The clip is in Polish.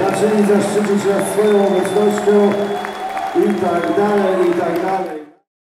raczyli zaszczycić nas swoją obecnością i tak dalej, i tak dalej.